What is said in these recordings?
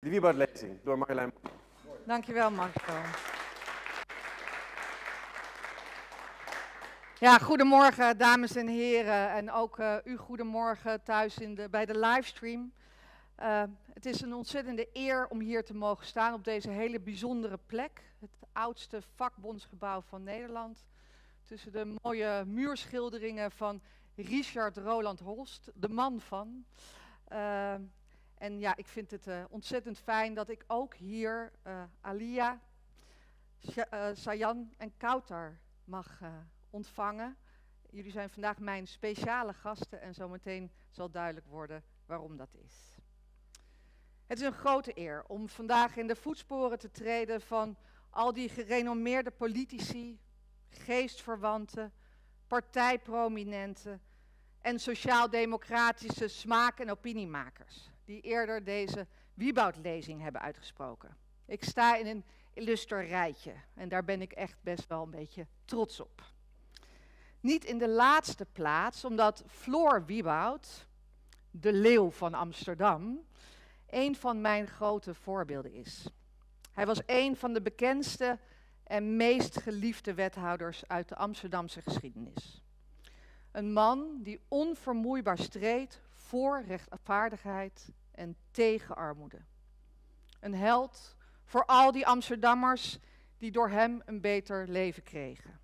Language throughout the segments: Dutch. De Wibautlezing door Marjolein. Dankjewel, Marco. Ja, goedemorgen dames en heren en ook u goedemorgen thuis bij de livestream. Het is een ontzettende eer om hier te mogen staan op deze hele bijzondere plek. Het oudste vakbondsgebouw van Nederland. Tussen de mooie muurschilderingen van Richard Roland Holst, de man van. En ja, ik vind het ontzettend fijn dat ik ook hier Alia, Sayan en Kautar mag ontvangen. Jullie zijn vandaag mijn speciale gasten en zometeen zal duidelijk worden waarom dat is. Het is een grote eer om vandaag in de voetsporen te treden van al die gerenommeerde politici, geestverwanten, partijprominenten en sociaal-democratische smaak- en opiniemakers die eerder deze Wibautlezing hebben uitgesproken. Ik sta in een illuster rijtje en daar ben ik echt best wel een beetje trots op. Niet in de laatste plaats, omdat Floor Wibaut, de leeuw van Amsterdam, een van mijn grote voorbeelden is. Hij was een van de bekendste en meest geliefde wethouders uit de Amsterdamse geschiedenis. Een man die onvermoeibaar streed voor rechtvaardigheid en tegen armoede. Een held voor al die Amsterdammers die door hem een beter leven kregen.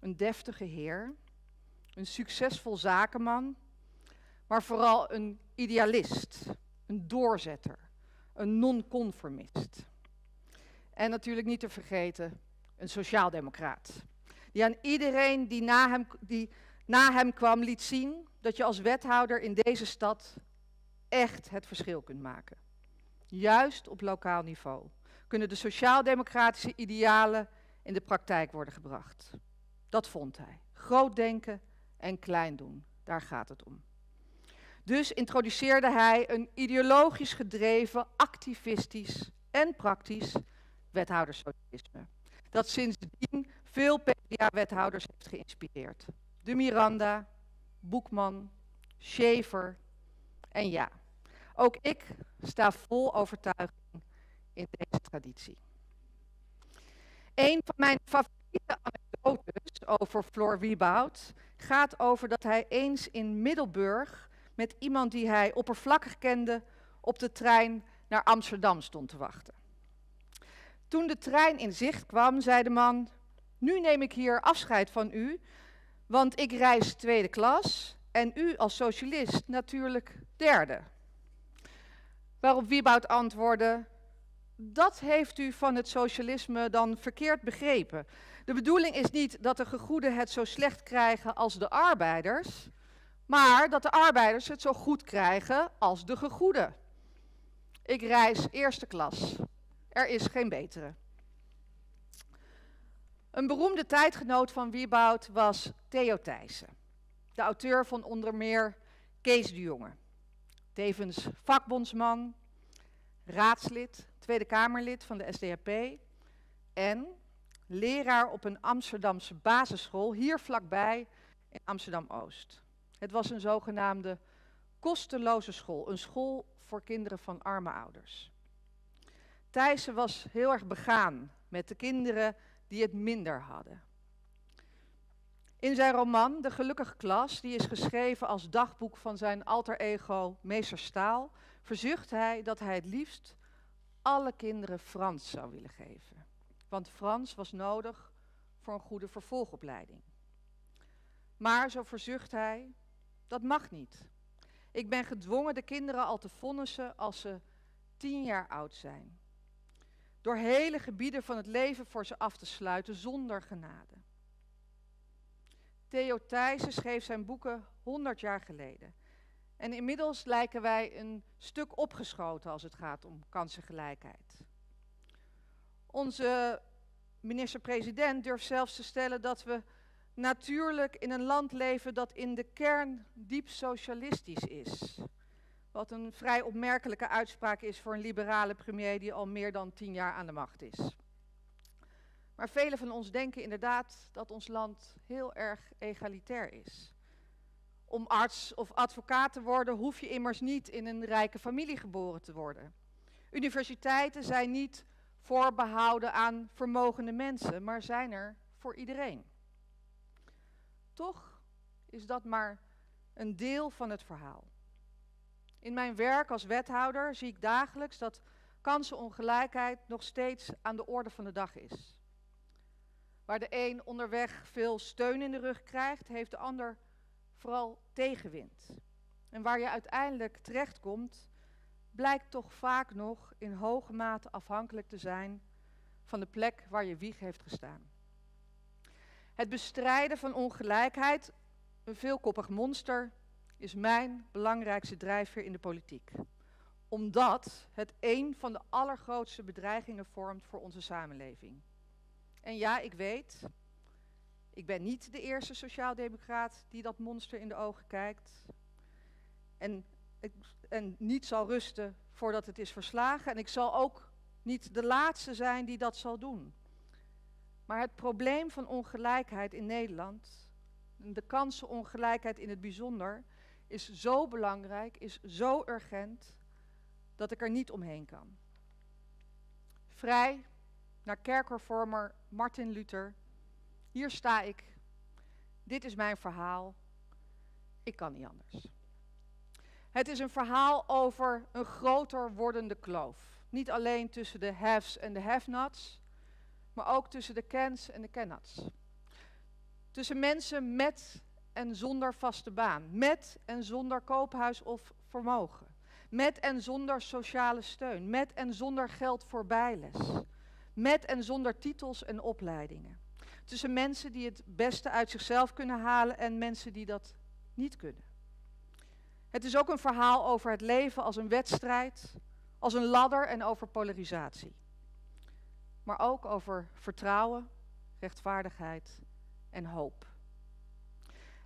Een deftige heer, een succesvol zakenman, maar vooral een idealist, een doorzetter, een non-conformist. En natuurlijk niet te vergeten, een sociaaldemocraat. Die aan iedereen die na hem kwam liet zien dat je als wethouder in deze stad echt het verschil kunt maken. Juist op lokaal niveau kunnen de sociaal-democratische idealen in de praktijk worden gebracht. Dat vond hij. Groot denken en klein doen, daar gaat het om. Dus introduceerde hij een ideologisch gedreven, activistisch en praktisch wethouderssocialisme. Dat sindsdien veel PvdA-wethouders heeft geïnspireerd. De Miranda, Boekman, Schaefer en ja, ook ik sta vol overtuiging in deze traditie. Een van mijn favoriete anekdotes over Floor Wibaut gaat over dat hij eens in Middelburg met iemand die hij oppervlakkig kende op de trein naar Amsterdam stond te wachten. Toen de trein in zicht kwam, zei de man: "Nu neem ik hier afscheid van u, want ik reis tweede klas en u als socialist natuurlijk derde." Waarop Wibaut antwoordde: "Dat heeft u van het socialisme dan verkeerd begrepen. De bedoeling is niet dat de gegoeden het zo slecht krijgen als de arbeiders, maar dat de arbeiders het zo goed krijgen als de gegoeden. Ik reis eerste klas. Er is geen betere." Een beroemde tijdgenoot van Wibaut was Theo Thijssen, de auteur van onder meer Kees de Jonge. Tevens vakbondsman, raadslid, Tweede Kamerlid van de SDAP en leraar op een Amsterdamse basisschool hier vlakbij in Amsterdam-Oost. Het was een zogenaamde kosteloze school, een school voor kinderen van arme ouders. Thijssen was heel erg begaan met de kinderen die het minder hadden. In zijn roman De Gelukkige Klas, die is geschreven als dagboek van zijn alter ego Meester Staal, verzucht hij dat hij het liefst alle kinderen Frans zou willen geven. Want Frans was nodig voor een goede vervolgopleiding. Maar, zo verzucht hij, dat mag niet. Ik ben gedwongen de kinderen al te vonnissen als ze 10 jaar oud zijn. Door hele gebieden van het leven voor ze af te sluiten zonder genade. Theo Thijssen schreef zijn boeken 100 jaar geleden. En inmiddels lijken wij een stuk opgeschoten als het gaat om kansengelijkheid. Onze minister-president durft zelfs te stellen dat we natuurlijk in een land leven dat in de kern diep socialistisch is. Wat een vrij opmerkelijke uitspraak is voor een liberale premier die al meer dan 10 jaar aan de macht is. Maar velen van ons denken inderdaad dat ons land heel erg egalitair is. Om arts of advocaat te worden hoef je immers niet in een rijke familie geboren te worden. Universiteiten zijn niet voorbehouden aan vermogende mensen, maar zijn er voor iedereen. Toch is dat maar een deel van het verhaal. In mijn werk als wethouder zie ik dagelijks dat kansenongelijkheid nog steeds aan de orde van de dag is. Waar de een onderweg veel steun in de rug krijgt, heeft de ander vooral tegenwind. En waar je uiteindelijk terechtkomt, blijkt toch vaak nog in hoge mate afhankelijk te zijn van de plek waar je wieg heeft gestaan. Het bestrijden van ongelijkheid, een veelkoppig monster, is mijn belangrijkste drijfveer in de politiek. Omdat het een van de allergrootste bedreigingen vormt voor onze samenleving. En ja, ik weet, ik ben niet de eerste sociaaldemocraat die dat monster in de ogen kijkt. En niet zal rusten voordat het is verslagen. En ik zal ook niet de laatste zijn die dat zal doen. Maar het probleem van ongelijkheid in Nederland, de kansenongelijkheid in het bijzonder, is zo belangrijk, is zo urgent, dat ik er niet omheen kan. Vrij naar kerkhervormer Martin Luther. Hier sta ik. Dit is mijn verhaal. Ik kan niet anders. Het is een verhaal over een groter wordende kloof. Niet alleen tussen de haves en de have-nots, maar ook tussen de cans en de can-nots. Tussen mensen met en zonder vaste baan. Met en zonder koophuis of vermogen. Met en zonder sociale steun. Met en zonder geld voor bijles. Met en zonder titels en opleidingen. Tussen mensen die het beste uit zichzelf kunnen halen en mensen die dat niet kunnen. Het is ook een verhaal over het leven als een wedstrijd, als een ladder en over polarisatie. Maar ook over vertrouwen, rechtvaardigheid en hoop.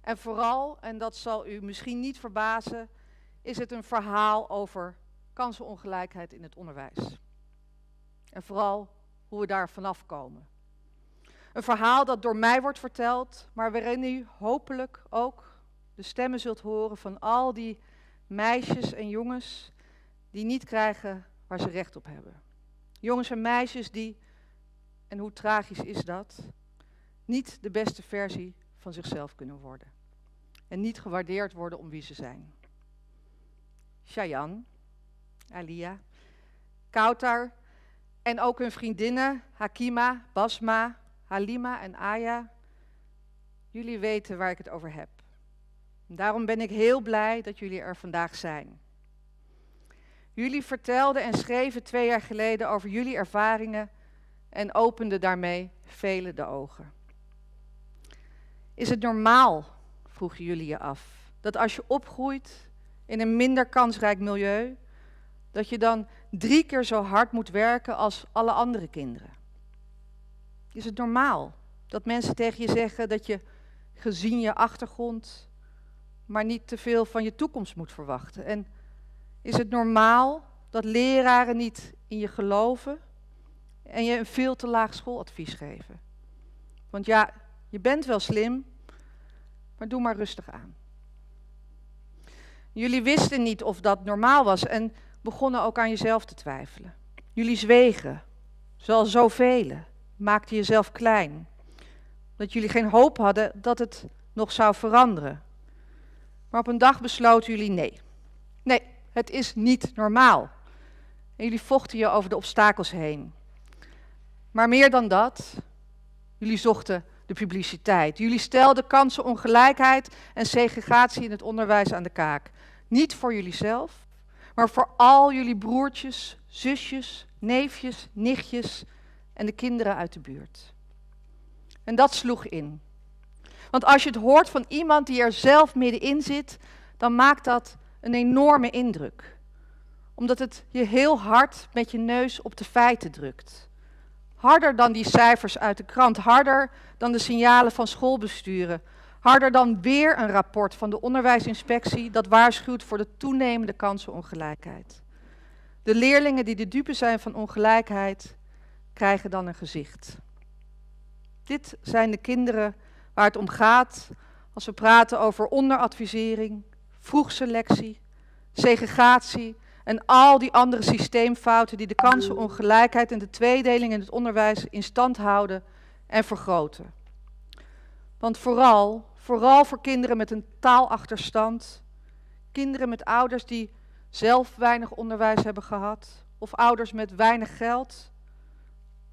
En vooral, en dat zal u misschien niet verbazen, is het een verhaal over kansenongelijkheid in het onderwijs. En vooral hoe we daar vanaf komen. Een verhaal dat door mij wordt verteld, maar waarin u hopelijk ook de stemmen zult horen van al die meisjes en jongens die niet krijgen waar ze recht op hebben. Jongens en meisjes die, en hoe tragisch is dat, niet de beste versie van zichzelf kunnen worden. En niet gewaardeerd worden om wie ze zijn. Shayan, Alia, Kautar en ook hun vriendinnen Hakima, Basma, Halima en Aya. Jullie weten waar ik het over heb. Daarom ben ik heel blij dat jullie er vandaag zijn. Jullie vertelden en schreven 2 jaar geleden over jullie ervaringen en openden daarmee velen de ogen. Is het normaal, vroegen jullie je af, dat als je opgroeit in een minder kansrijk milieu, dat je dan 3 keer zo hard moet werken als alle andere kinderen? Is het normaal dat mensen tegen je zeggen dat je gezien je achtergrond maar niet te veel van je toekomst moet verwachten? En is het normaal dat leraren niet in je geloven en je een veel te laag schooladvies geven? Want ja, je bent wel slim, maar doe maar rustig aan. Jullie wisten niet of dat normaal was en begonnen ook aan jezelf te twijfelen. Jullie zwegen, zoals zoveel, maakten jezelf klein. Dat jullie geen hoop hadden dat het nog zou veranderen. Maar op een dag besloten jullie nee. Nee, het is niet normaal. En jullie vochten je over de obstakels heen. Maar meer dan dat, jullie zochten de publiciteit. Jullie stelden kansenongelijkheid en segregatie in het onderwijs aan de kaak. Niet voor jullie zelf, maar voor al jullie broertjes, zusjes, neefjes, nichtjes en de kinderen uit de buurt. En dat sloeg in. Want als je het hoort van iemand die er zelf middenin zit, dan maakt dat een enorme indruk. Omdat het je heel hard met je neus op de feiten drukt. Harder dan die cijfers uit de krant, harder dan de signalen van schoolbesturen. Harder dan weer een rapport van de onderwijsinspectie dat waarschuwt voor de toenemende kansenongelijkheid. De leerlingen die de dupe zijn van ongelijkheid krijgen dan een gezicht. Dit zijn de kinderen waar het om gaat als we praten over onderadvisering, vroegselectie, segregatie en al die andere systeemfouten die de kansenongelijkheid en de tweedeling in het onderwijs in stand houden en vergroten. Want vooral voor kinderen met een taalachterstand, kinderen met ouders die zelf weinig onderwijs hebben gehad, of ouders met weinig geld,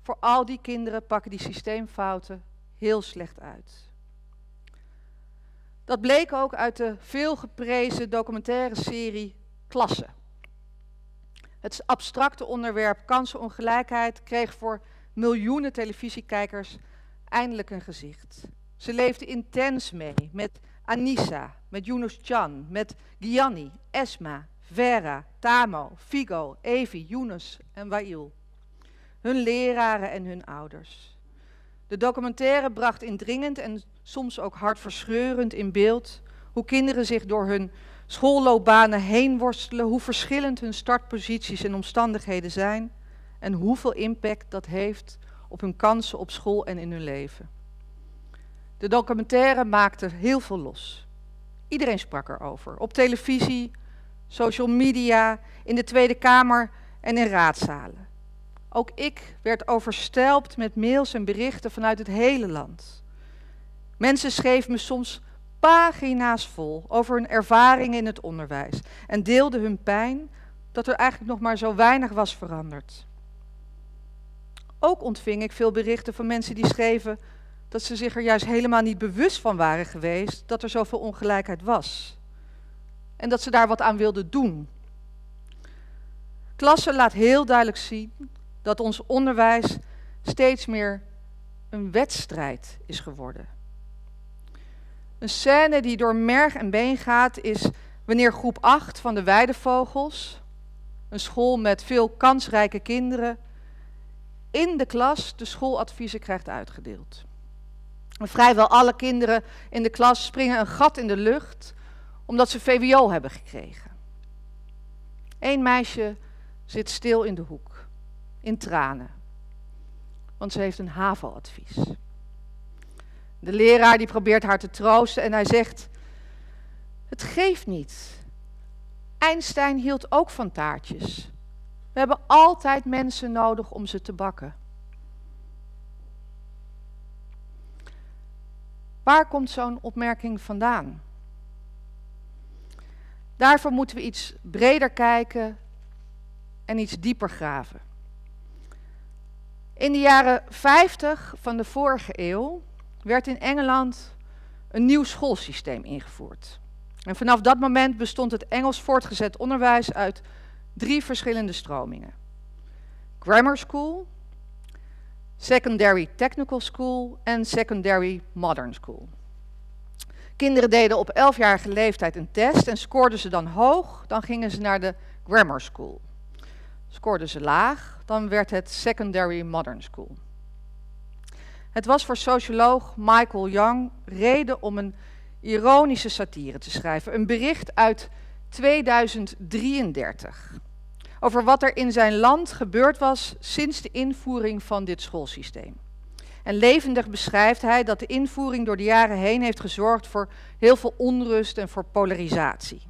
voor al die kinderen pakken die systeemfouten heel slecht uit. Dat bleek ook uit de veelgeprezen documentaire serie Klasse. Het abstracte onderwerp kansenongelijkheid kreeg voor miljoenen televisiekijkers eindelijk een gezicht. Ze leefden intens mee met Anissa, met Yunus Chan, met Gianni, Esma, Vera, Tamo, Figo, Evi, Yunus en Wail. Hun leraren en hun ouders. De documentaire bracht indringend en soms ook hartverscheurend in beeld hoe kinderen zich door hun schoolloopbanen heen worstelen, hoe verschillend hun startposities en omstandigheden zijn en hoeveel impact dat heeft op hun kansen op school en in hun leven. De documentaire maakte heel veel los. Iedereen sprak erover, op televisie, social media, in de Tweede Kamer en in raadzalen. Ook ik werd overstelpt met mails en berichten vanuit het hele land. Mensen schreven me soms pagina's vol over hun ervaringen in het onderwijs en deelden hun pijn dat er eigenlijk nog maar zo weinig was veranderd. Ook ontving ik veel berichten van mensen die schreven dat ze zich er juist helemaal niet bewust van waren geweest dat er zoveel ongelijkheid was. En dat ze daar wat aan wilden doen. Klasse laat heel duidelijk zien dat ons onderwijs steeds meer een wedstrijd is geworden. Een scène die door merg en been gaat is wanneer groep 8 van de Weidevogels, een school met veel kansrijke kinderen, in de klas de schooladviezen krijgt uitgedeeld. Vrijwel alle kinderen in de klas springen een gat in de lucht omdat ze VWO hebben gekregen. Eén meisje zit stil in de hoek, in tranen, want ze heeft een HAVO-advies. De leraar die probeert haar te troosten en hij zegt, het geeft niet. Einstein hield ook van taartjes. We hebben altijd mensen nodig om ze te bakken. Waar komt zo'n opmerking vandaan? Daarvoor moeten we iets breder kijken en iets dieper graven. In de jaren 50 van de vorige eeuw werd in Engeland een nieuw schoolsysteem ingevoerd. En vanaf dat moment bestond het Engels voortgezet onderwijs uit 3 verschillende stromingen. Grammar School, Secondary Technical School en Secondary Modern School. Kinderen deden op 11-jarige leeftijd een test en scoorden ze dan hoog, dan gingen ze naar de Grammar School. Scoorden ze laag, dan werd het Secondary Modern School. Het was voor socioloog Michael Young reden om een ironische satire te schrijven. Een bericht uit 2033 over wat er in zijn land gebeurd was sinds de invoering van dit schoolsysteem. En levendig beschrijft hij dat de invoering door de jaren heen heeft gezorgd voor heel veel onrust en voor polarisatie.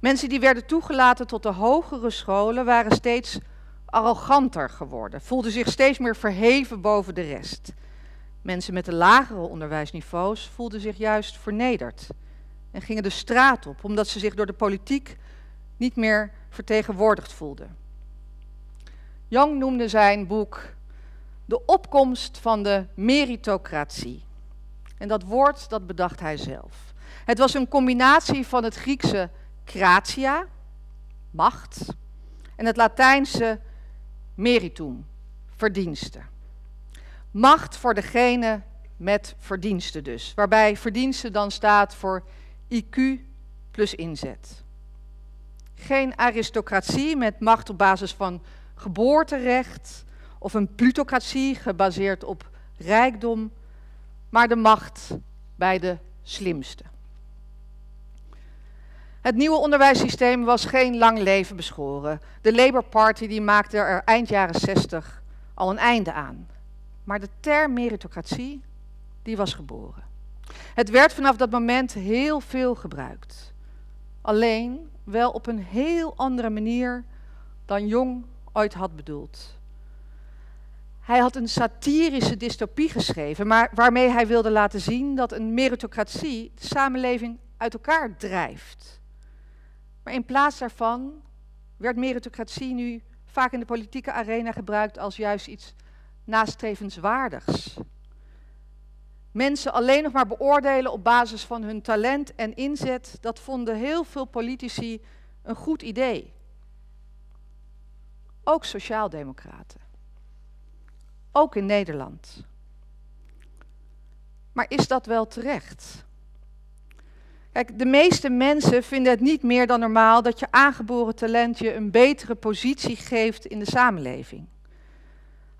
Mensen die werden toegelaten tot de hogere scholen waren steeds arroganter geworden, voelden zich steeds meer verheven boven de rest. Mensen met de lagere onderwijsniveaus voelden zich juist vernederd en gingen de straat op, omdat ze zich door de politiek niet meer vertegenwoordigd voelden. Young noemde zijn boek De opkomst van de meritocratie. En dat woord, dat bedacht hij zelf. Het was een combinatie van het Griekse kratia, macht, en het Latijnse meritum, verdiensten. Macht voor degene met verdiensten dus, waarbij verdiensten dan staat voor IQ plus inzet. Geen aristocratie met macht op basis van geboorterecht of een plutocratie gebaseerd op rijkdom, maar de macht bij de slimste. Het nieuwe onderwijssysteem was geen lang leven beschoren. De Labour Party die maakte er eind jaren 60 al een einde aan. Maar de term meritocratie, die was geboren. Het werd vanaf dat moment heel veel gebruikt. Alleen wel op een heel andere manier dan Jong ooit had bedoeld. Hij had een satirische dystopie geschreven, maar waarmee hij wilde laten zien dat een meritocratie de samenleving uit elkaar drijft. Maar in plaats daarvan werd meritocratie nu vaak in de politieke arena gebruikt als juist iets nastrevenswaardigs. Mensen alleen nog maar beoordelen op basis van hun talent en inzet, dat vonden heel veel politici een goed idee. Ook sociaaldemocraten. Ook in Nederland. Maar is dat wel terecht? Kijk, de meeste mensen vinden het niet meer dan normaal dat je aangeboren talent je een betere positie geeft in de samenleving.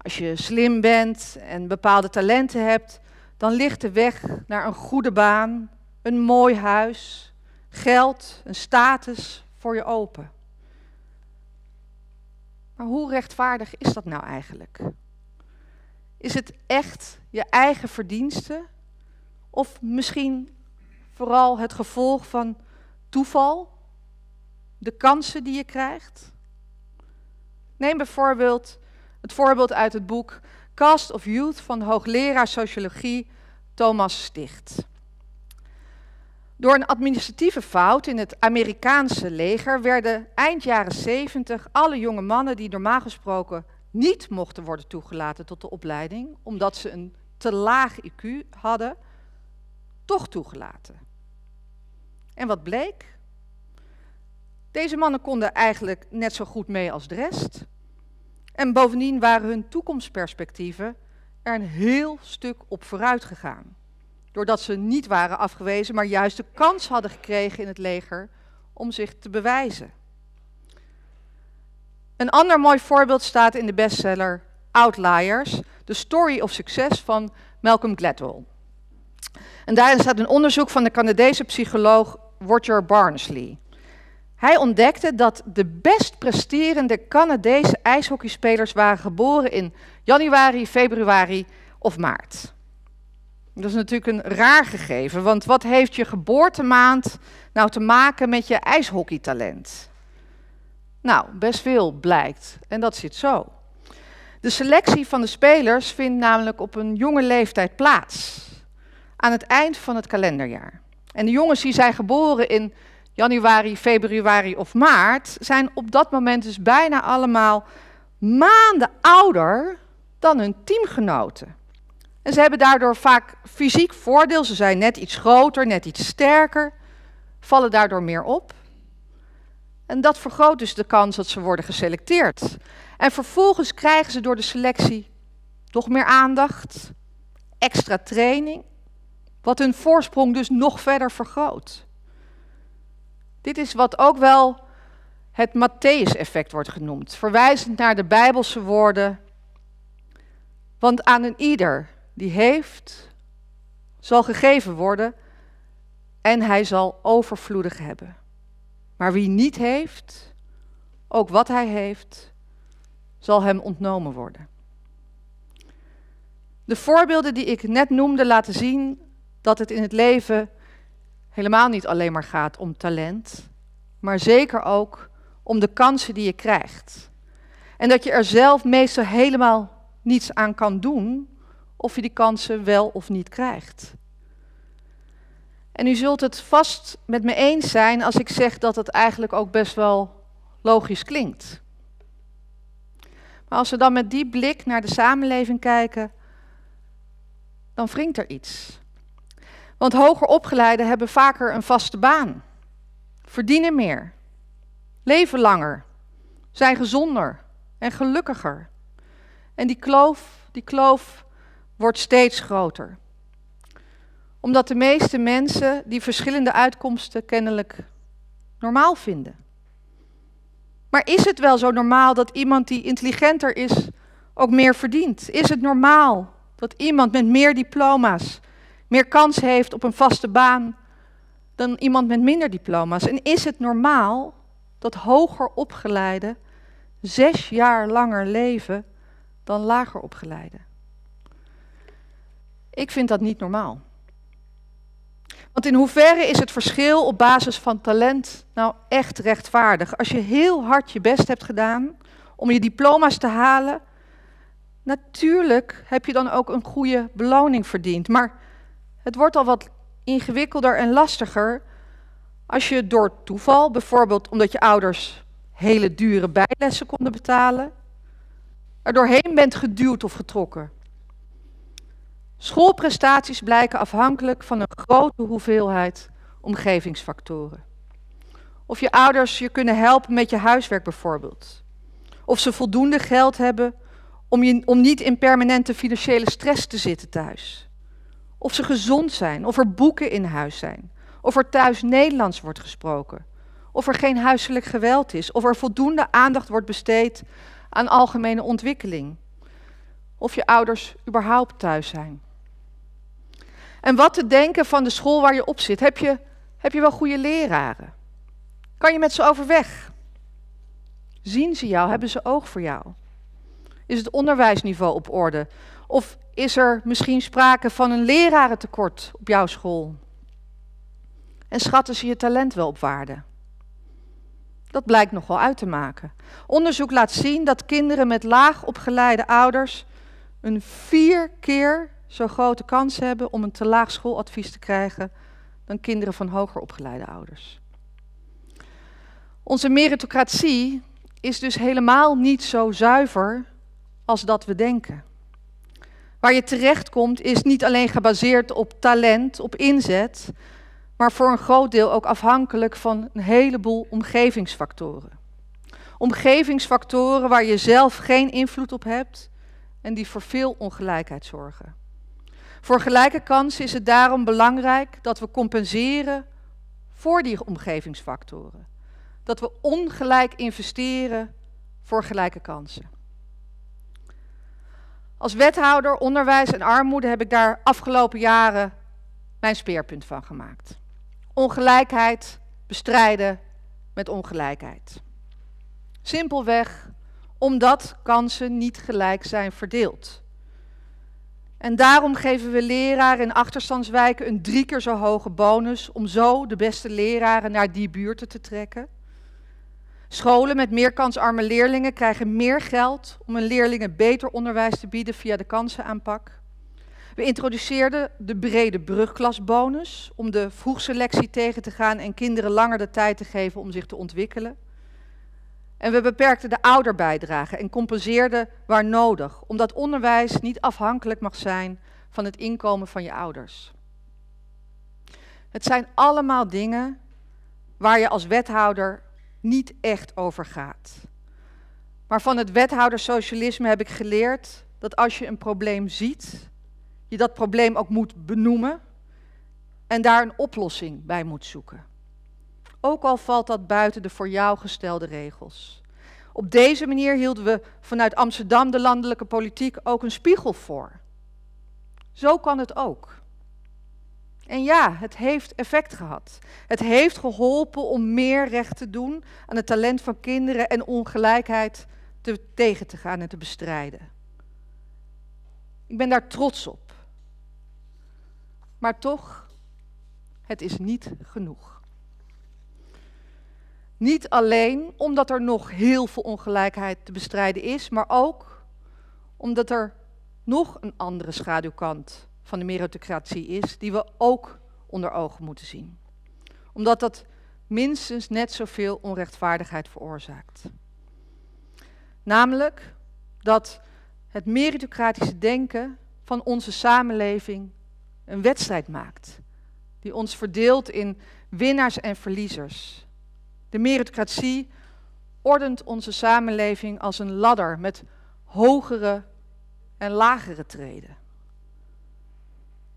Als je slim bent en bepaalde talenten hebt, dan ligt de weg naar een goede baan, een mooi huis, geld, een status voor je open. Maar hoe rechtvaardig is dat nou eigenlijk? Is het echt je eigen verdiensten? Of misschien vooral het gevolg van toeval? De kansen die je krijgt? Neem bijvoorbeeld het voorbeeld uit het boek Cast of Youth van hoogleraar sociologie Thomas Sticht. Door een administratieve fout in het Amerikaanse leger werden eind jaren 70 alle jonge mannen die normaal gesproken niet mochten worden toegelaten tot de opleiding, omdat ze een te laag IQ hadden, toch toegelaten. En wat bleek? Deze mannen konden eigenlijk net zo goed mee als de rest. En bovendien waren hun toekomstperspectieven er een heel stuk op vooruit gegaan. Doordat ze niet waren afgewezen, maar juist de kans hadden gekregen in het leger om zich te bewijzen. Een ander mooi voorbeeld staat in de bestseller Outliers, The Story of Success van Malcolm Gladwell. En daarin staat een onderzoek van de Canadese psycholoog Roger Barnsley. Hij ontdekte dat de best presterende Canadese ijshockeyspelers waren geboren in januari, februari of maart. Dat is natuurlijk een raar gegeven, want wat heeft je geboortemaand nou te maken met je ijshockeytalent? Nou, best veel blijkt. En dat zit zo. De selectie van de spelers vindt namelijk op een jonge leeftijd plaats. Aan het eind van het kalenderjaar. En de jongens die zijn geboren in januari, februari of maart zijn op dat moment dus bijna allemaal maanden ouder dan hun teamgenoten. En ze hebben daardoor vaak fysiek voordeel. Ze zijn net iets groter, net iets sterker, vallen daardoor meer op. En dat vergroot dus de kans dat ze worden geselecteerd. En vervolgens krijgen ze door de selectie nog meer aandacht, extra training, wat hun voorsprong dus nog verder vergroot. Dit is wat ook wel het Mattheüs-effect wordt genoemd, verwijzend naar de Bijbelse woorden. Want aan een ieder die heeft, zal gegeven worden en hij zal overvloedig hebben. Maar wie niet heeft, ook wat hij heeft, zal hem ontnomen worden. De voorbeelden die ik net noemde laten zien dat het in het leven helemaal niet alleen maar gaat om talent, maar zeker ook om de kansen die je krijgt. En dat je er zelf meestal helemaal niets aan kan doen of je die kansen wel of niet krijgt. En u zult het vast met me eens zijn als ik zeg dat het eigenlijk ook best wel logisch klinkt. Maar als we dan met die blik naar de samenleving kijken, dan wringt er iets. Want hoger opgeleiden hebben vaker een vaste baan, verdienen meer, leven langer, zijn gezonder en gelukkiger. En die kloof wordt steeds groter. Omdat de meeste mensen die verschillende uitkomsten kennelijk normaal vinden. Maar is het wel zo normaal dat iemand die intelligenter is ook meer verdient? Is het normaal dat iemand met meer diploma's meer kans heeft op een vaste baan dan iemand met minder diploma's? En is het normaal dat hoger opgeleiden 6 jaar langer leven dan lager opgeleiden? Ik vind dat niet normaal. Want in hoeverre is het verschil op basis van talent nou echt rechtvaardig? Als je heel hard je best hebt gedaan om je diploma's te halen, natuurlijk heb je dan ook een goede beloning verdiend. Maar het wordt al wat ingewikkelder en lastiger als je door toeval, bijvoorbeeld omdat je ouders hele dure bijlessen konden betalen, er doorheen bent geduwd of getrokken. Schoolprestaties blijken afhankelijk van een grote hoeveelheid omgevingsfactoren. Of je ouders je kunnen helpen met je huiswerk bijvoorbeeld. Of ze voldoende geld hebben om niet in permanente financiële stress te zitten thuis. Of ze gezond zijn, of er boeken in huis zijn. Of er thuis Nederlands wordt gesproken. Of er geen huiselijk geweld is. Of er voldoende aandacht wordt besteed aan algemene ontwikkeling. Of je ouders überhaupt thuis zijn. En wat te denken van de school waar je op zit. Heb je wel goede leraren? Kan je met ze overweg? Zien ze jou? Hebben ze oog voor jou? Is het onderwijsniveau op orde? Of is er misschien sprake van een lerarentekort op jouw school? En schatten ze je talent wel op waarde? Dat blijkt nog wel uit te maken. Onderzoek laat zien dat kinderen met laag opgeleide ouders een 4 keer zo grote kans hebben om een te laag schooladvies te krijgen dan kinderen van hoger opgeleide ouders. Onze meritocratie is dus helemaal niet zo zuiver als dat we denken. Waar je terechtkomt is niet alleen gebaseerd op talent, op inzet, maar voor een groot deel ook afhankelijk van een heleboel omgevingsfactoren. Omgevingsfactoren waar je zelf geen invloed op hebt en die voor veel ongelijkheid zorgen. Voor gelijke kansen is het daarom belangrijk dat we compenseren voor die omgevingsfactoren. Dat we ongelijk investeren voor gelijke kansen. Als wethouder onderwijs en armoede heb ik daar afgelopen jaren mijn speerpunt van gemaakt. Ongelijkheid bestrijden met ongelijkheid. Simpelweg omdat kansen niet gelijk zijn verdeeld. En daarom geven we leraren in achterstandswijken een 3 keer zo hoge bonus om zo de beste leraren naar die buurten te trekken. Scholen met meer kansarme leerlingen krijgen meer geld om hun leerlingen beter onderwijs te bieden via de kansenaanpak. We introduceerden de brede brugklasbonus om de vroegselectie tegen te gaan en kinderen langer de tijd te geven om zich te ontwikkelen. En we beperkten de ouderbijdrage en compenseerden waar nodig, omdat onderwijs niet afhankelijk mag zijn van het inkomen van je ouders. Het zijn allemaal dingen waar je als wethouder niet echt over gaat. Maar van het wethoudersocialisme heb ik geleerd dat als je een probleem ziet, je dat probleem ook moet benoemen en daar een oplossing bij moet zoeken. Ook al valt dat buiten de voor jou gestelde regels. Op deze manier hielden we vanuit Amsterdam de landelijke politiek ook een spiegel voor. Zo kan het ook. En ja, het heeft effect gehad. Het heeft geholpen om meer recht te doen aan het talent van kinderen en ongelijkheid tegen te gaan en te bestrijden. Ik ben daar trots op. Maar toch, het is niet genoeg. Niet alleen omdat er nog heel veel ongelijkheid te bestrijden is, maar ook omdat er nog een andere schaduwkant van de meritocratie is die we ook onder ogen moeten zien. Omdat dat minstens net zoveel onrechtvaardigheid veroorzaakt. Namelijk dat het meritocratische denken van onze samenleving een wedstrijd maakt, die ons verdeelt in winnaars en verliezers. De meritocratie ordent onze samenleving als een ladder met hogere en lagere treden.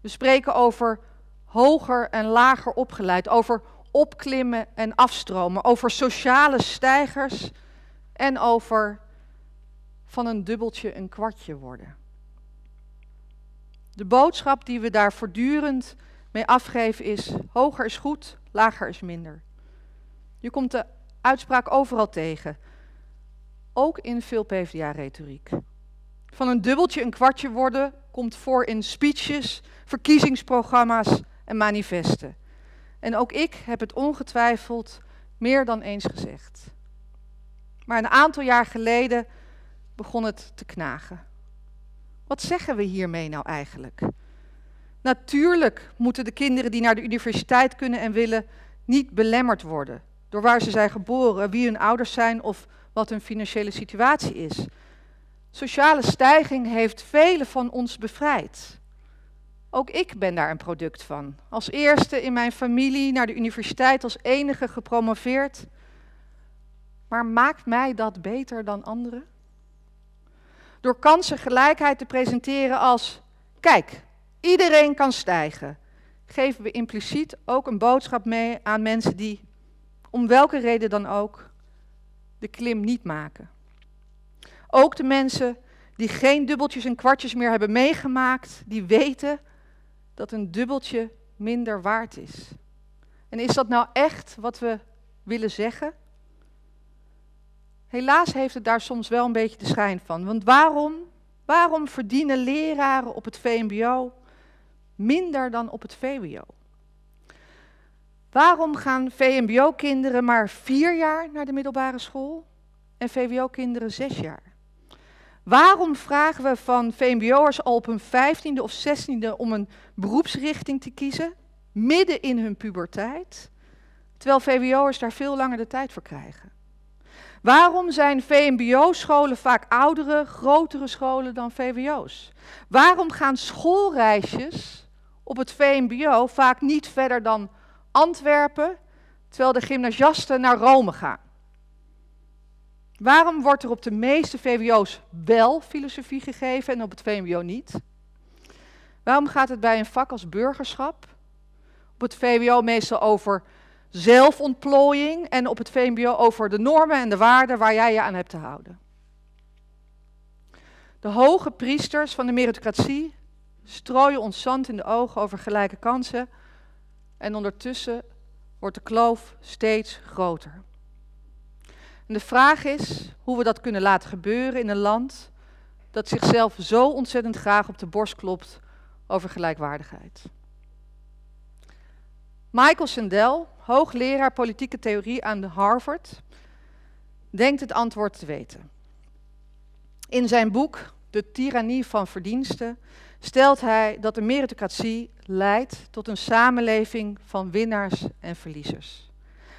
We spreken over hoger en lager opgeleid, over opklimmen en afstromen, over sociale stijgers en over van een dubbeltje een kwartje worden. De boodschap die we daar voortdurend mee afgeven is: hoger is goed, lager is minder. Je komt de uitspraak overal tegen, ook in veel PvdA-retoriek. Van een dubbeltje een kwartje worden komt voor in speeches, verkiezingsprogramma's en manifesten. En ook ik heb het ongetwijfeld meer dan eens gezegd. Maar een aantal jaar geleden begon het te knagen. Wat zeggen we hiermee nou eigenlijk? Natuurlijk moeten de kinderen die naar de universiteit kunnen en willen niet belemmerd worden door waar ze zijn geboren, wie hun ouders zijn of wat hun financiële situatie is. Sociale stijging heeft velen van ons bevrijd. Ook ik ben daar een product van. Als eerste in mijn familie naar de universiteit, als enige gepromoveerd. Maar maakt mij dat beter dan anderen? Door kansengelijkheid te presenteren als, kijk, iedereen kan stijgen, geven we impliciet ook een boodschap mee aan mensen die, om welke reden dan ook, de klim niet maken. Ook de mensen die geen dubbeltjes en kwartjes meer hebben meegemaakt, die weten dat een dubbeltje minder waard is. En is dat nou echt wat we willen zeggen? Helaas heeft het daar soms wel een beetje de schijn van. Want waarom verdienen leraren op het VMBO minder dan op het VWO? Waarom gaan VMBO-kinderen maar 4 jaar naar de middelbare school en VWO-kinderen 6 jaar? Waarom vragen we van VMBO'ers al op hun 15e of 16e om een beroepsrichting te kiezen, midden in hun puberteit, terwijl VWO'ers daar veel langer de tijd voor krijgen? Waarom zijn VMBO-scholen vaak oudere, grotere scholen dan VWO's? Waarom gaan schoolreisjes op het VMBO vaak niet verder dan Antwerpen, terwijl de gymnasiasten naar Rome gaan? Waarom wordt er op de meeste VWO's wel filosofie gegeven en op het VMBO niet? Waarom gaat het bij een vak als burgerschap op het VWO meestal over zelfontplooiing en op het VMBO over de normen en de waarden waar jij je aan hebt te houden? De hoge priesters van de meritocratie strooien ons zand in de ogen over gelijke kansen en ondertussen wordt de kloof steeds groter. En de vraag is hoe we dat kunnen laten gebeuren in een land dat zichzelf zo ontzettend graag op de borst klopt over gelijkwaardigheid. Michael Sandel, hoogleraar politieke theorie aan de Harvard, denkt het antwoord te weten. In zijn boek De tyrannie van verdiensten stelt hij dat de meritocratie leidt tot een samenleving van winnaars en verliezers.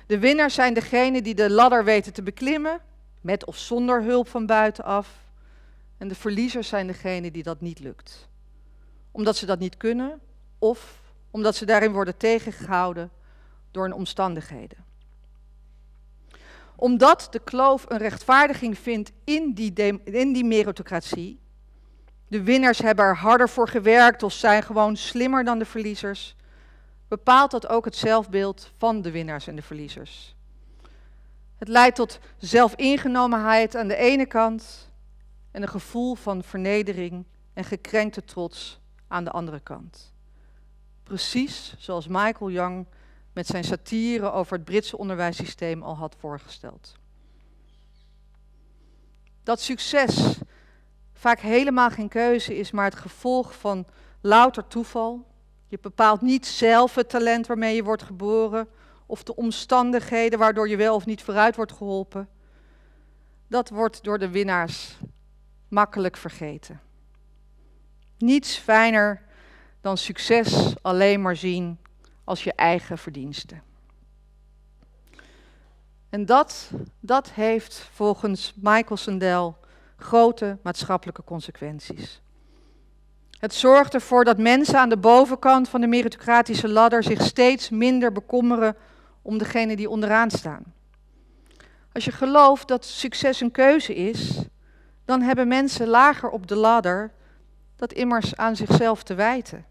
De winnaars zijn degenen die de ladder weten te beklimmen, met of zonder hulp van buitenaf. En de verliezers zijn degenen die dat niet lukt. Omdat ze dat niet kunnen of omdat ze daarin worden tegengehouden door hun omstandigheden. Omdat de kloof een rechtvaardiging vindt in die meritocratie, de winnaars hebben er harder voor gewerkt of zijn gewoon slimmer dan de verliezers, bepaalt dat ook het zelfbeeld van de winnaars en de verliezers. Het leidt tot zelfingenomenheid aan de ene kant en een gevoel van vernedering en gekrenkte trots aan de andere kant. Precies zoals Michael Young met zijn satire over het Britse onderwijssysteem al had voorgesteld. Dat succes vaak helemaal geen keuze is, maar het gevolg van louter toeval. Je bepaalt niet zelf het talent waarmee je wordt geboren of de omstandigheden waardoor je wel of niet vooruit wordt geholpen. Dat wordt door de winnaars makkelijk vergeten. Niets fijner dan succes alleen maar zien als je eigen verdiensten. En dat heeft volgens Michael Sandel grote maatschappelijke consequenties. Het zorgt ervoor dat mensen aan de bovenkant van de meritocratische ladder zich steeds minder bekommeren om degenen die onderaan staan. Als je gelooft dat succes een keuze is, dan hebben mensen lager op de ladder dat immers aan zichzelf te wijten.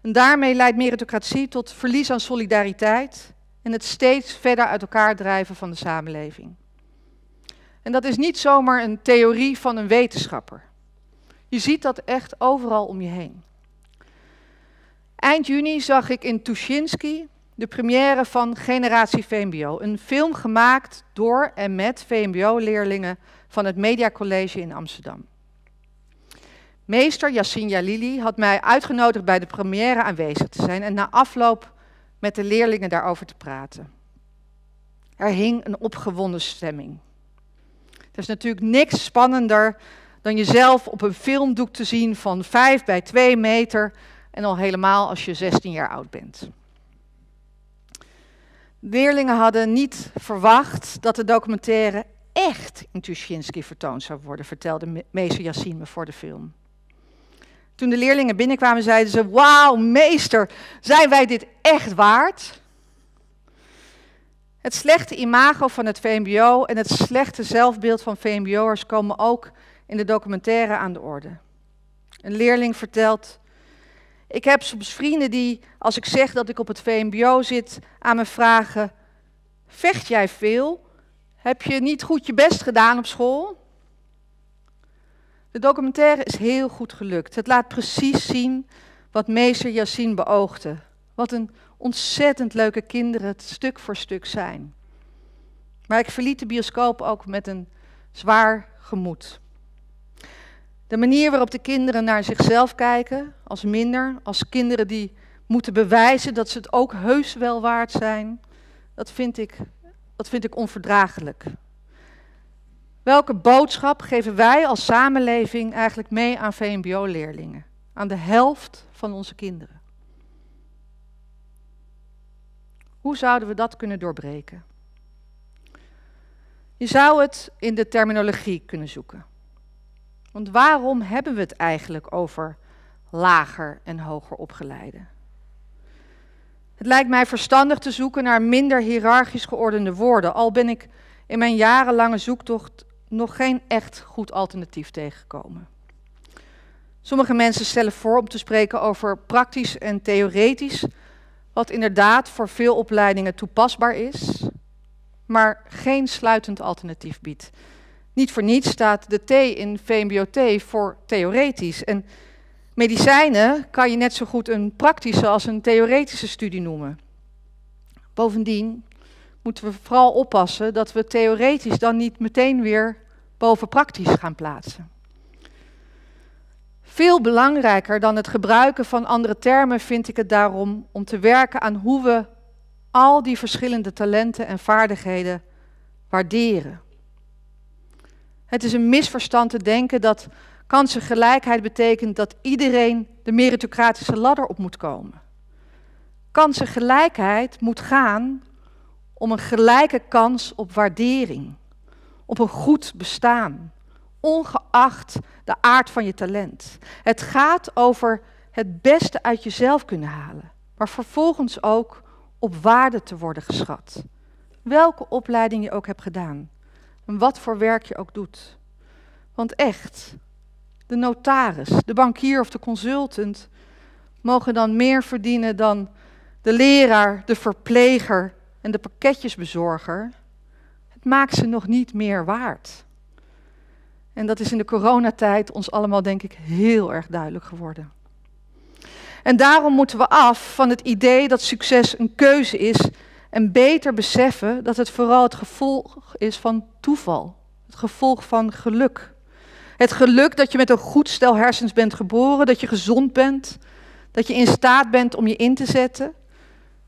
En daarmee leidt meritocratie tot verlies aan solidariteit en het steeds verder uit elkaar drijven van de samenleving. En dat is niet zomaar een theorie van een wetenschapper. Je ziet dat echt overal om je heen. Eind juni zag ik in Tuschinski de première van Generatie VMBO. Een film gemaakt door en met VMBO-leerlingen van het Mediacollege in Amsterdam. Meester Yassine Jalili had mij uitgenodigd bij de première aanwezig te zijn. En na afloop met de leerlingen daarover te praten. Er hing een opgewonden stemming. Er is natuurlijk niks spannender dan jezelf op een filmdoek te zien van 5 bij 2 meter... en al helemaal als je 16 jaar oud bent. Leerlingen hadden niet verwacht dat de documentaire echt in Tuschinski vertoond zou worden, vertelde meester Yassine me voor de film. Toen de leerlingen binnenkwamen zeiden ze, wauw meester, zijn wij dit echt waard? Het slechte imago van het VMBO en het slechte zelfbeeld van VMBO'ers komen ook in de documentaire aan de orde. Een leerling vertelt, ik heb soms vrienden die, als ik zeg dat ik op het VMBO zit, aan me vragen, vecht jij veel? Heb je niet goed je best gedaan op school? De documentaire is heel goed gelukt. Het laat precies zien wat meester Yassine beoogde. Wat een ontzettend leuke kinderen het stuk voor stuk zijn. Maar ik verliet de bioscoop ook met een zwaar gemoed. De manier waarop de kinderen naar zichzelf kijken, als minder, als kinderen die moeten bewijzen dat ze het ook heus wel waard zijn, dat vind ik onverdraaglijk. Welke boodschap geven wij als samenleving eigenlijk mee aan VMBO-leerlingen? Aan de helft van onze kinderen. Hoe zouden we dat kunnen doorbreken? Je zou het in de terminologie kunnen zoeken. Want waarom hebben we het eigenlijk over lager en hoger opgeleiden? Het lijkt mij verstandig te zoeken naar minder hiërarchisch geordende woorden, al ben ik in mijn jarenlange zoektocht nog geen echt goed alternatief tegengekomen. Sommige mensen stellen voor om te spreken over praktisch en theoretisch, wat inderdaad voor veel opleidingen toepasbaar is, maar geen sluitend alternatief biedt. Niet voor niets staat de T in VMBO-T voor theoretisch. En medicijnen kan je net zo goed een praktische als een theoretische studie noemen. Bovendien moeten we vooral oppassen dat we theoretisch dan niet meteen weer boven praktisch gaan plaatsen. Veel belangrijker dan het gebruiken van andere termen vind ik het daarom om te werken aan hoe we al die verschillende talenten en vaardigheden waarderen. Het is een misverstand te denken dat kansengelijkheid betekent dat iedereen de meritocratische ladder op moet komen. Kansengelijkheid moet gaan om een gelijke kans op waardering, op een goed bestaan, ongeacht de aard van je talent. Het gaat over het beste uit jezelf kunnen halen, maar vervolgens ook op waarde te worden geschat. Welke opleiding je ook hebt gedaan en wat voor werk je ook doet. Want echt, de notaris, de bankier of de consultant mogen dan meer verdienen dan de leraar, de verpleger en de pakketjesbezorger. Het maakt ze nog niet meer waard. En dat is in de coronatijd ons allemaal, denk ik, heel erg duidelijk geworden. En daarom moeten we af van het idee dat succes een keuze is en beter beseffen dat het vooral het gevolg is van toeval, het gevolg van geluk. Het geluk dat je met een goed stel hersens bent geboren, dat je gezond bent, dat je in staat bent om je in te zetten.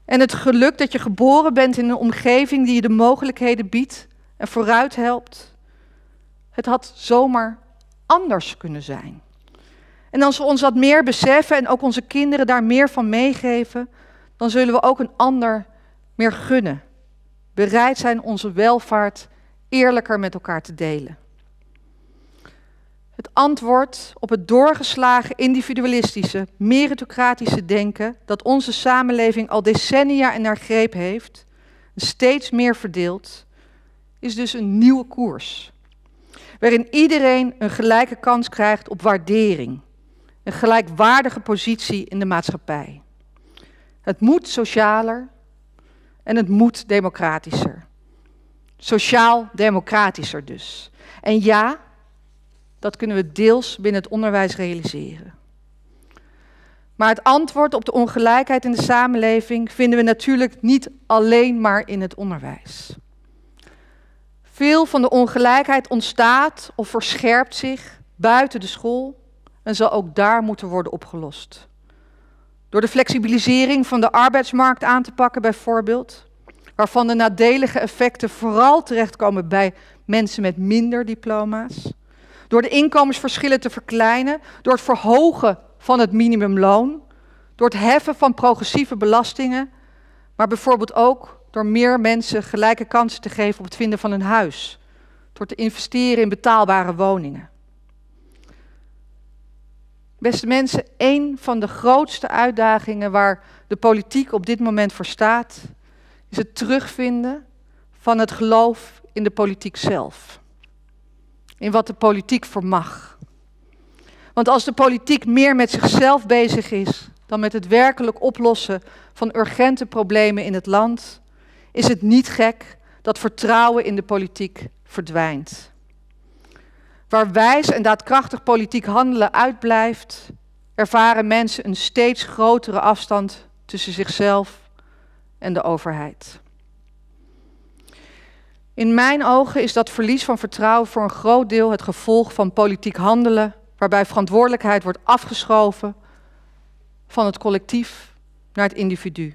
En het geluk dat je geboren bent in een omgeving die je de mogelijkheden biedt en vooruit helpt. Het had zomaar anders kunnen zijn. En als we ons dat meer beseffen en ook onze kinderen daar meer van meegeven, dan zullen we ook een ander meer gunnen. Bereid zijn onze welvaart eerlijker met elkaar te delen. Het antwoord op het doorgeslagen individualistische, meritocratische denken dat onze samenleving al decennia in haar greep heeft, steeds meer verdeeld, is dus een nieuwe koers. Waarin iedereen een gelijke kans krijgt op waardering. Een gelijkwaardige positie in de maatschappij. Het moet socialer en het moet democratischer. Sociaal-democratischer dus. En ja, dat kunnen we deels binnen het onderwijs realiseren. Maar het antwoord op de ongelijkheid in de samenleving vinden we natuurlijk niet alleen maar in het onderwijs. Veel van de ongelijkheid ontstaat of verscherpt zich buiten de school en zal ook daar moeten worden opgelost. Door de flexibilisering van de arbeidsmarkt aan te pakken bijvoorbeeld, waarvan de nadelige effecten vooral terechtkomen bij mensen met minder diploma's. Door de inkomensverschillen te verkleinen, door het verhogen van het minimumloon, door het heffen van progressieve belastingen, maar bijvoorbeeld ook door meer mensen gelijke kansen te geven op het vinden van een huis, door te investeren in betaalbare woningen. Beste mensen, een van de grootste uitdagingen waar de politiek op dit moment voor staat, is het terugvinden van het geloof in de politiek zelf. In wat de politiek vermag. Want als de politiek meer met zichzelf bezig is dan met het werkelijk oplossen van urgente problemen in het land, is het niet gek dat vertrouwen in de politiek verdwijnt. Waar wijs en daadkrachtig politiek handelen uitblijft, ervaren mensen een steeds grotere afstand tussen zichzelf en de overheid. In mijn ogen is dat verlies van vertrouwen voor een groot deel het gevolg van politiek handelen, waarbij verantwoordelijkheid wordt afgeschoven van het collectief naar het individu.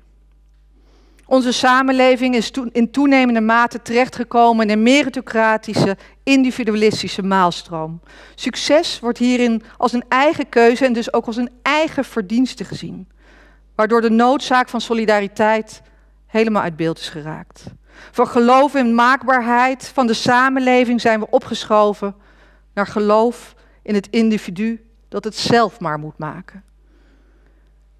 Onze samenleving is in toenemende mate terechtgekomen in een meritocratische, individualistische maalstroom. Succes wordt hierin als een eigen keuze en dus ook als een eigen verdienste gezien, waardoor de noodzaak van solidariteit helemaal uit beeld is geraakt. Van geloof in maakbaarheid van de samenleving zijn we opgeschoven naar geloof in het individu dat het zelf maar moet maken.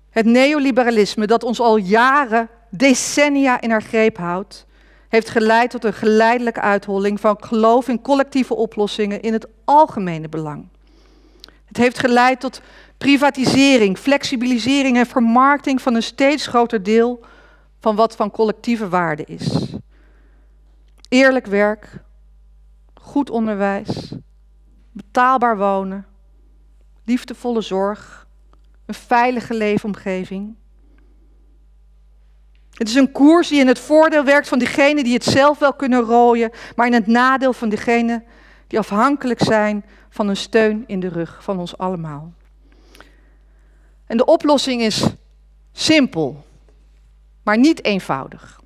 Het neoliberalisme dat ons al jaren, decennia in haar greep houdt, heeft geleid tot een geleidelijke uitholling van geloof in collectieve oplossingen in het algemene belang. Het heeft geleid tot privatisering, flexibilisering en vermarkting van een steeds groter deel van wat van collectieve waarde is. Eerlijk werk, goed onderwijs, betaalbaar wonen, liefdevolle zorg, een veilige leefomgeving. Het is een koers die in het voordeel werkt van diegenen die het zelf wel kunnen rooien, maar in het nadeel van diegenen die afhankelijk zijn van een steun in de rug van ons allemaal. En de oplossing is simpel, maar niet eenvoudig.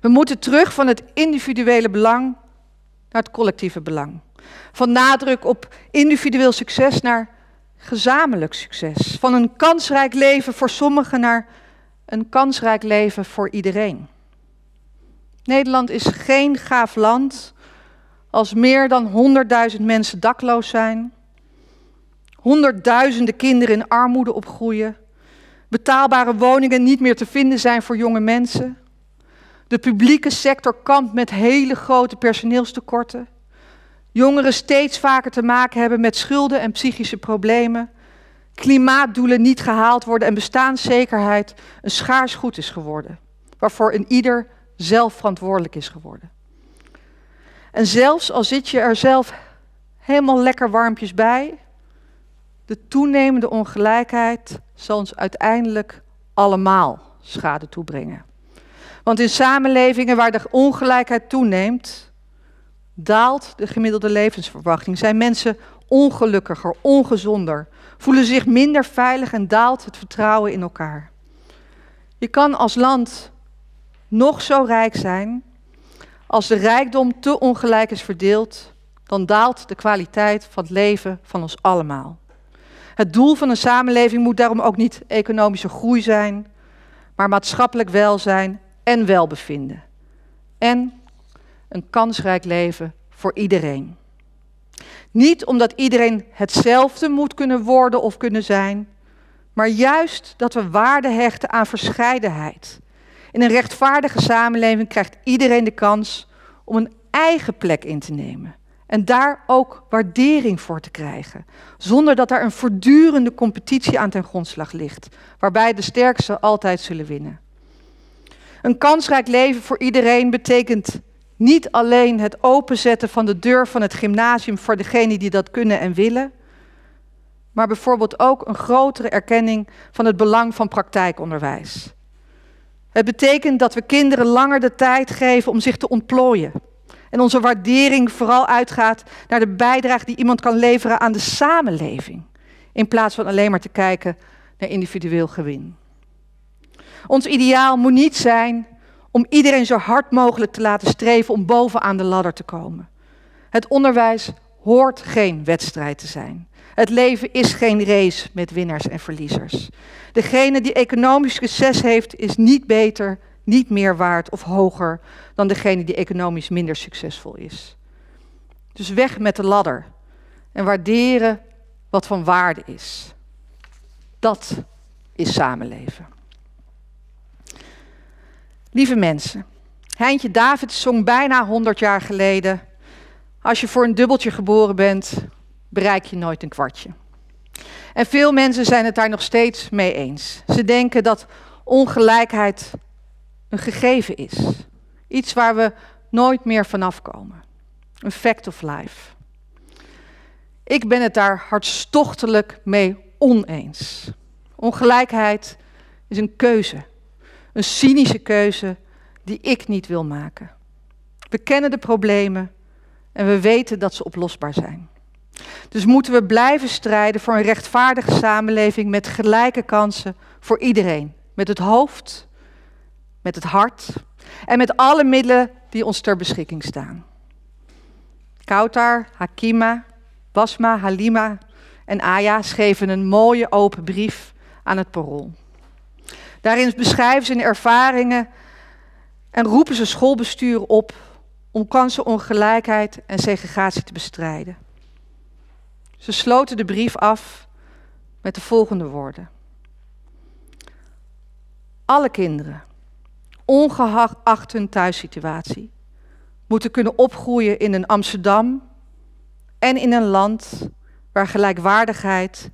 We moeten terug van het individuele belang naar het collectieve belang. Van nadruk op individueel succes naar gezamenlijk succes. Van een kansrijk leven voor sommigen naar een kansrijk leven voor iedereen. Nederland is geen gaaf land als meer dan 100.000 mensen dakloos zijn, honderdduizenden kinderen in armoede opgroeien, betaalbare woningen niet meer te vinden zijn voor jonge mensen, de publieke sector kampt met hele grote personeelstekorten, jongeren steeds vaker te maken hebben met schulden en psychische problemen, klimaatdoelen niet gehaald worden en bestaanszekerheid een schaars goed is geworden, waarvoor een ieder zelf verantwoordelijk is geworden. En zelfs al zit je er zelf helemaal lekker warmpjes bij, de toenemende ongelijkheid zal ons uiteindelijk allemaal schade toebrengen. Want in samenlevingen waar de ongelijkheid toeneemt, daalt de gemiddelde levensverwachting. Zijn mensen ongelukkiger, ongezonder, voelen zich minder veilig en daalt het vertrouwen in elkaar. Je kan als land nog zo rijk zijn. Als de rijkdom te ongelijk is verdeeld, dan daalt de kwaliteit van het leven van ons allemaal. Het doel van een samenleving moet daarom ook niet economische groei zijn, maar maatschappelijk welzijn en welbevinden. En een kansrijk leven voor iedereen. Niet omdat iedereen hetzelfde moet kunnen worden of kunnen zijn, maar juist dat we waarde hechten aan verscheidenheid. In een rechtvaardige samenleving krijgt iedereen de kans om een eigen plek in te nemen. En daar ook waardering voor te krijgen. Zonder dat daar een voortdurende competitie aan ten grondslag ligt. Waarbij de sterkste altijd zullen winnen. Een kansrijk leven voor iedereen betekent niet alleen het openzetten van de deur van het gymnasium voor degenen die dat kunnen en willen. Maar bijvoorbeeld ook een grotere erkenning van het belang van praktijkonderwijs. Het betekent dat we kinderen langer de tijd geven om zich te ontplooien. En onze waardering vooral uitgaat naar de bijdrage die iemand kan leveren aan de samenleving. In plaats van alleen maar te kijken naar individueel gewin. Ons ideaal moet niet zijn om iedereen zo hard mogelijk te laten streven om bovenaan de ladder te komen. Het onderwijs hoort geen wedstrijd te zijn. Het leven is geen race met winnaars en verliezers. Degene die economisch succes heeft, is niet beter, niet meer waard of hoger dan degene die economisch minder succesvol is. Dus weg met de ladder en waarderen wat van waarde is. Dat is samenleven. Lieve mensen, Heintje David zong bijna 100 jaar geleden: als je voor een dubbeltje geboren bent, bereik je nooit een kwartje. En veel mensen zijn het daar nog steeds mee eens. Ze denken dat ongelijkheid een gegeven is. Iets waar we nooit meer vanaf komen. Een fact of life. Ik ben het daar hartstochtelijk mee oneens. Ongelijkheid is een keuze. Een cynische keuze die ik niet wil maken. We kennen de problemen en we weten dat ze oplosbaar zijn. Dus moeten we blijven strijden voor een rechtvaardige samenleving met gelijke kansen voor iedereen. Met het hoofd, met het hart en met alle middelen die ons ter beschikking staan. Kautar, Hakima, Basma, Halima en Aya schreven een mooie open brief aan het Parool. Daarin beschrijven ze hun ervaringen en roepen ze schoolbesturen op om kansenongelijkheid en segregatie te bestrijden. Ze sloten de brief af met de volgende woorden: alle kinderen, ongeacht hun thuissituatie, moeten kunnen opgroeien in een Amsterdam en in een land waar gelijkwaardigheid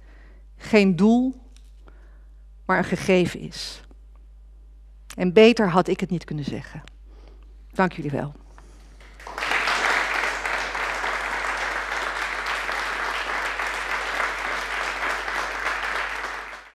geen doel, maar een gegeven is. En beter had ik het niet kunnen zeggen. Dank jullie wel.